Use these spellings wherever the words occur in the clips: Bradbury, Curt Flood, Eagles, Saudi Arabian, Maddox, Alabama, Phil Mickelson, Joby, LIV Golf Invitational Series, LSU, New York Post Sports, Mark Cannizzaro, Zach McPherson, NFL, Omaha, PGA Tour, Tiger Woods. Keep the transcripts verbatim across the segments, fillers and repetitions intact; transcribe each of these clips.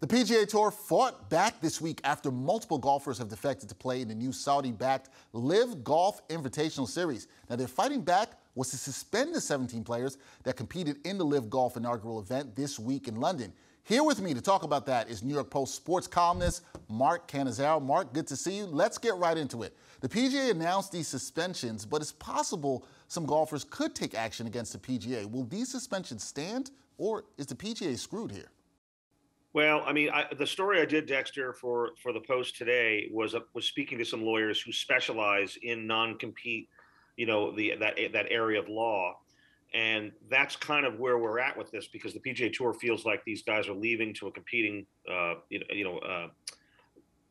The P G A Tour fought back this week after multiple golfers have defected to play in the new Saudi-backed live Golf Invitational Series. Now, their fighting back was to suspend the seventeen players that competed in the live Golf inaugural event this week in London. Here with me to talk about that is New York Post sports columnist Mark Cannizzaro. Mark, good to see you. Let's get right into it. The P G A announced these suspensions, but it's possible some golfers could take action against the P G A. Will these suspensions stand, or is the P G A screwed here? Well, I mean, I, the story I did, Dexter, for, for the Post today was uh, was speaking to some lawyers who specialize in non-compete, you know, the that that area of law, and that's kind of where we're at with this, because the P G A Tour feels like these guys are leaving to a competing, uh, you know, you know uh,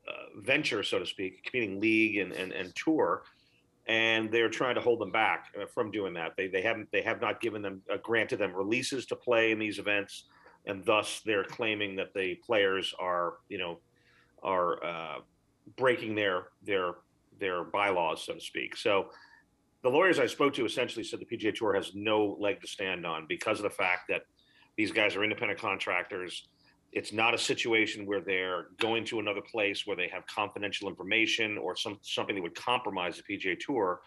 uh, venture, so to speak, competing league and, and and tour, and they're trying to hold them back from doing that. They they haven't they have not given them uh, granted them releases to play in these events. And thus, they're claiming that the players are, you know, are uh, breaking their their their bylaws, so to speak. So the lawyers I spoke to essentially said the P G A Tour has no leg to stand on because of the fact that these guys are independent contractors. It's not a situation where they're going to another place where they have confidential information or some something that would compromise the P G A Tour.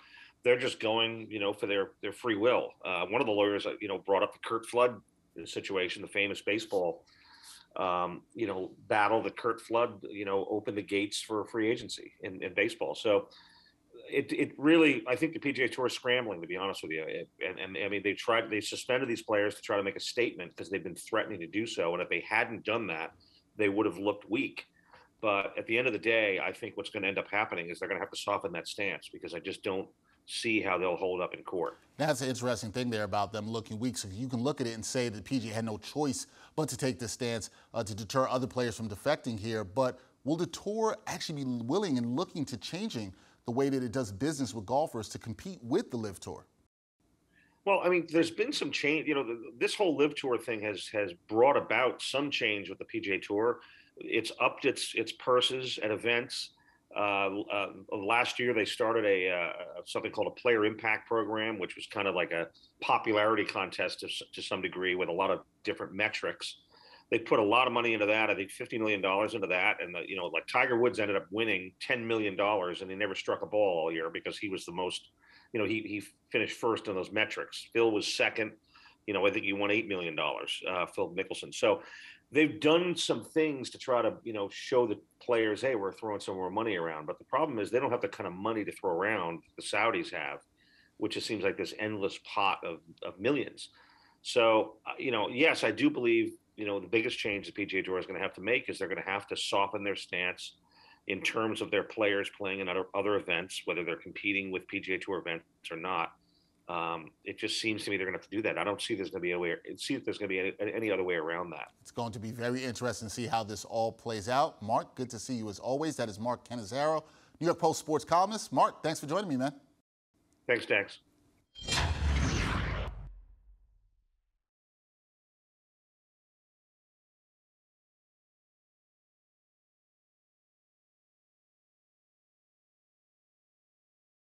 They're just going, you know, for their their free will. Uh, one of the lawyers, you know, brought up the Curt Flood situation, the famous baseball, um, you know, battle that Curt Flood, you know, opened the gates for free agency in, in baseball. So it it really, I think the P G A Tour is scrambling, to be honest with you. It, and, and I mean, they tried, they suspended these players to try to make a statement because they've been threatening to do so. And if they hadn't done that, they would have looked weak. But at the end of the day, I think what's going to end up happening is they're going to have to soften that stance, because I just don't see how they'll hold up in court. That's an interesting thing there about them looking weak. So you can look at it and say that the P G A had no choice but to take this stance uh, to deter other players from defecting here. But will the Tour actually be willing and looking to changing the way that it does business with golfers to compete with the live Tour? Well, I mean, there's been some change. You know, the, this whole live Tour thing has has brought about some change with the P G A Tour. It's upped its its purses at events. Uh, uh, last year, they started a uh, something called a player impact program, which was kind of like a popularity contest to, to some degree with a lot of different metrics. They put a lot of money into that. I think fifty million dollars into that. And, the, you know, like Tiger Woods ended up winning ten million dollars, and he never struck a ball all year because he was the most, you know, he, he finished first in those metrics. Phil was second. You know, I think he won eight million dollars, uh, Phil Mickelson. So they've done some things to try to, you know, show the players, hey, we're throwing some more money around. But the problem is they don't have the kind of money to throw around the Saudis have, which it seems like this endless pot of, of millions. So, you know, yes, I do believe, you know, the biggest change the P G A Tour is going to have to make is they're going to have to soften their stance in terms of their players playing in other, other events, whether they're competing with P G A Tour events or not. Um, it just seems to me they're going to have to do that. I don't see there's going to be a way. See if there's going to be any, any other way around that. It's going to be very interesting to see how this all plays out. Mark, good to see you as always. That is Mark Cannizzaro, New York Post sports columnist. Mark, thanks for joining me, man. Thanks, Dex.